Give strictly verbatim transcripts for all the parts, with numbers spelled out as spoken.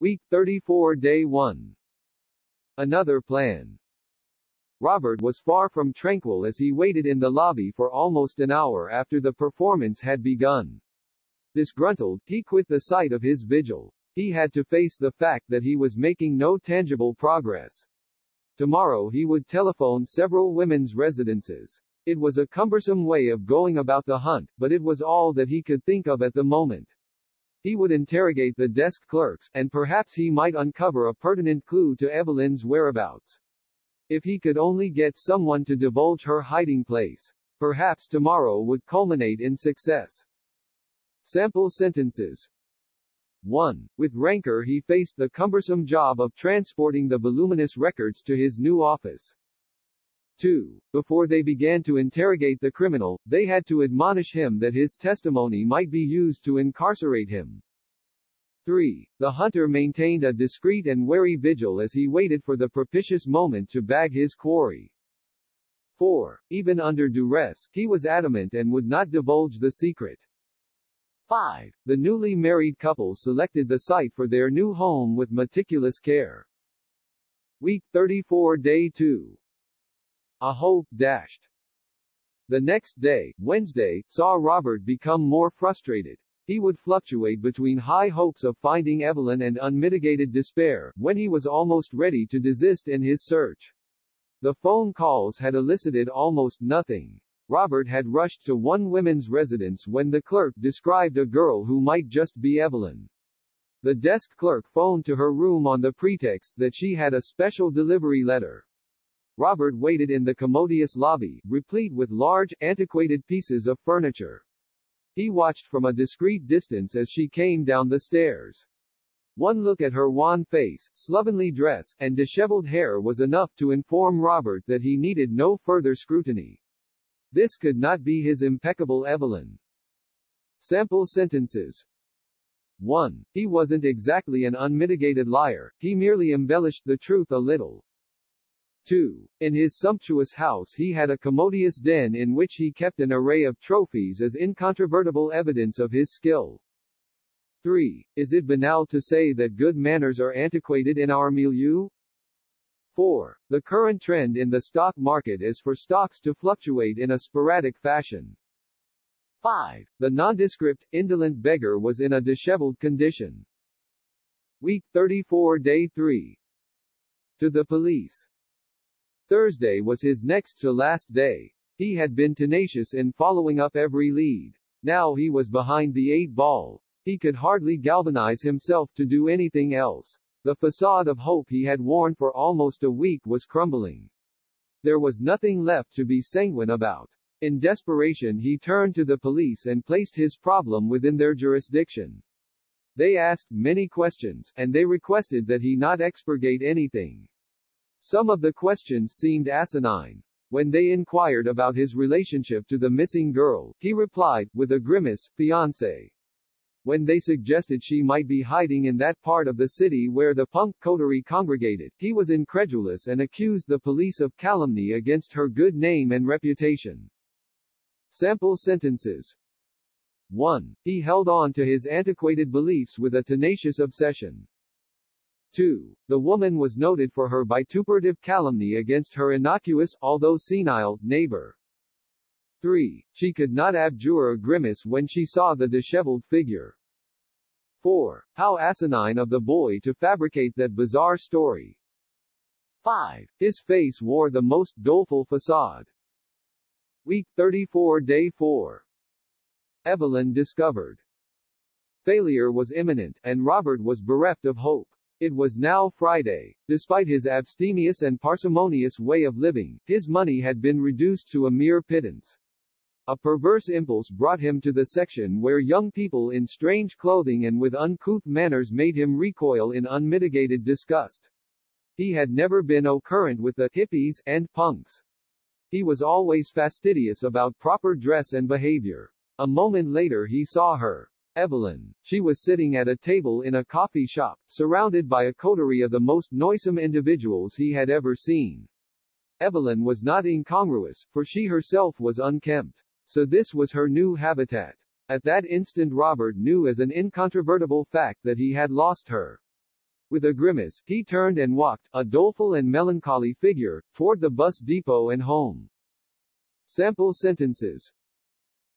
Week thirty-four Day one. Another plan. Robert was far from tranquil as he waited in the lobby for almost an hour after the performance had begun. Disgruntled, he quit the site of his vigil. He had to face the fact that he was making no tangible progress. Tomorrow he would telephone several women's residences. It was a cumbersome way of going about the hunt, but it was all that he could think of at the moment. He would interrogate the desk clerks, and perhaps he might uncover a pertinent clue to Evelyn's whereabouts. If he could only get someone to divulge her hiding place, perhaps tomorrow would culminate in success. Sample sentences. one. With rancor he faced the cumbersome job of transporting the voluminous records to his new office. two. Before they began to interrogate the criminal, they had to admonish him that his testimony might be used to incarcerate him. three. The hunter maintained a discreet and wary vigil as he waited for the propitious moment to bag his quarry. four. Even under duress, he was adamant and would not divulge the secret. five. The newly married couple selected the site for their new home with meticulous care. Week thirty-four Day two. A hope dashed. The next day, Wednesday, saw Robert become more frustrated. He would fluctuate between high hopes of finding Evelyn and unmitigated despair, when he was almost ready to desist in his search. The phone calls had elicited almost nothing. Robert had rushed to one women's residence when the clerk described a girl who might just be Evelyn. The desk clerk phoned to her room on the pretext that she had a special delivery letter. Robert waited in the commodious lobby, replete with large, antiquated pieces of furniture. He watched from a discreet distance as she came down the stairs. One look at her wan face, slovenly dress, and disheveled hair was enough to inform Robert that he needed no further scrutiny. This could not be his impeccable Evelyn. Sample sentences. one. He wasn't exactly an unmitigated liar, he merely embellished the truth a little. two. In his sumptuous house he had a commodious den in which he kept an array of trophies as incontrovertible evidence of his skill. three. Is it banal to say that good manners are antiquated in our milieu? four. The current trend in the stock market is for stocks to fluctuate in a sporadic fashion. five. The nondescript, indolent beggar was in a disheveled condition. Week thirty-four Day three. To the police. Thursday was his next to last day. He had been tenacious in following up every lead. Now he was behind the eight ball. He could hardly galvanize himself to do anything else. The facade of hope he had worn for almost a week was crumbling. There was nothing left to be sanguine about. In desperation he turned to the police and placed his problem within their jurisdiction. They asked many questions, and they requested that he not expurgate anything. Some of the questions seemed asinine. When they inquired about his relationship to the missing girl, he replied, with a grimace, "Fiancé." When they suggested she might be hiding in that part of the city where the punk coterie congregated, he was incredulous and accused the police of calumny against her good name and reputation. Sample sentences. one. He held on to his antiquated beliefs with a tenacious obsession. two. The woman was noted for her vituperative calumny against her innocuous, although senile, neighbor. three. She could not abjure a grimace when she saw the disheveled figure. four. How asinine of the boy to fabricate that bizarre story. five. His face wore the most doleful facade. Week thirty-four Day four. Evelyn discovered. Failure was imminent, and Robert was bereft of hope. It was now Friday. Despite his abstemious and parsimonious way of living, his money had been reduced to a mere pittance. A perverse impulse brought him to the section where young people in strange clothing and with uncouth manners made him recoil in unmitigated disgust. He had never been au courant with the hippies and punks. He was always fastidious about proper dress and behavior. A moment later he saw her. Evelyn. She was sitting at a table in a coffee shop, surrounded by a coterie of the most noisome individuals he had ever seen. Evelyn was not incongruous, for she herself was unkempt. So this was her new habitat. At that instant Robert knew as an incontrovertible fact that he had lost her. With a grimace, he turned and walked, a doleful and melancholy figure, toward the bus depot and home. Sample sentences.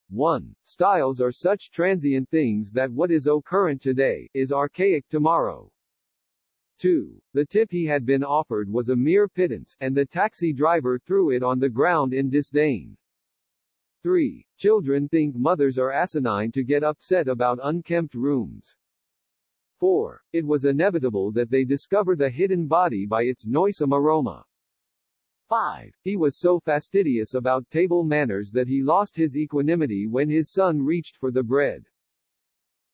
one. Styles are such transient things that what is au current today, is archaic tomorrow. two. The tip he had been offered was a mere pittance, and the taxi driver threw it on the ground in disdain. three. Children think mothers are asinine to get upset about unkempt rooms. four. It was inevitable that they discover the hidden body by its noisome aroma. five. He was so fastidious about table manners that he lost his equanimity when his son reached for the bread.